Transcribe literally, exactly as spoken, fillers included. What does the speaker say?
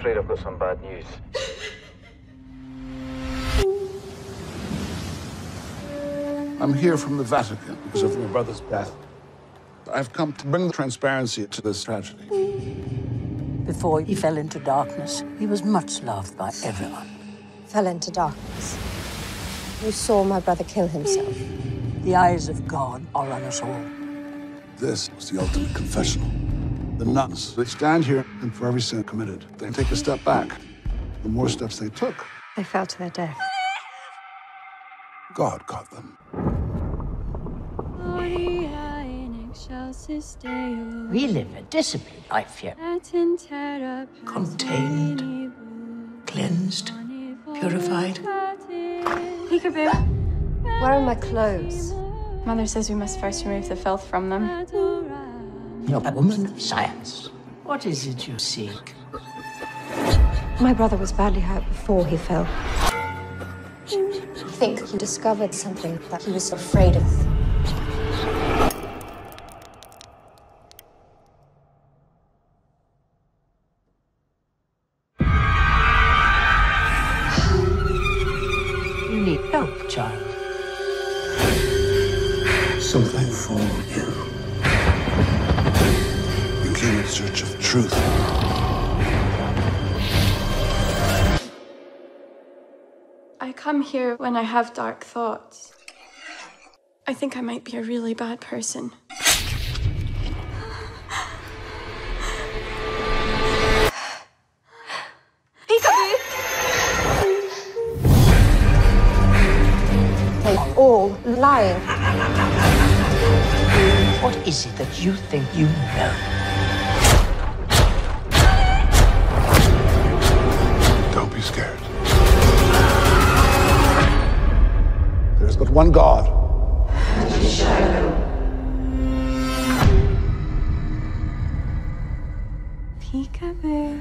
afraid I've got some bad news. I'm here from the Vatican because of my brother's death. I've come to bring transparency to this tragedy. Before he fell into darkness, he was much loved by everyone. Fell into darkness. You saw my brother kill himself. The eyes of God are on us all. This was the ultimate confessional. The nuns, they stand here, and for every sin committed, they take a step back. The more steps they took, they fell to their death. God caught them. We live a disciplined life here. Contained, cleansed, purified. Peekaboo. Where are my clothes? Mother says we must first remove the filth from them. You're a woman of science. What is it you seek? My brother was badly hurt before he fell. I think he discovered something that he was afraid of. You need help, child. Something for you. You came in search of truth. I come here when I have dark thoughts. I think I might be a really bad person. All lying. What is it that you think you know? Don't be scared. There's but one God. Peekaboo.